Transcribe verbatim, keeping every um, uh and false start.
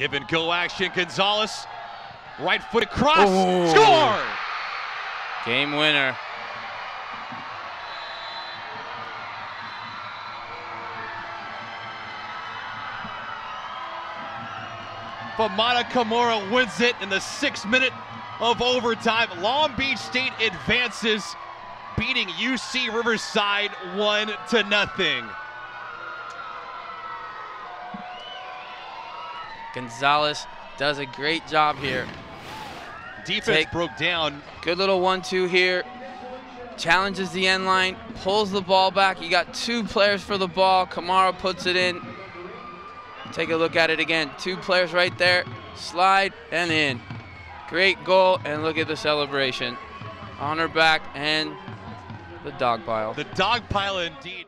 Give and go action, Gonzalez. Right foot across, oh. Score! Game winner. Fatmata Kamara wins it in the sixth minute of overtime. Long Beach State advances, beating U C Riverside one to nothing. Gonzalez does a great job here. Defense Take, broke down. Good little one two here. Challenges the end line, pulls the ball back. You got two players for the ball. Kamara puts it in. Take a look at it again. Two players right there. Slide and in. Great goal, and look at the celebration. On her back and the dog pile. The dog pile indeed.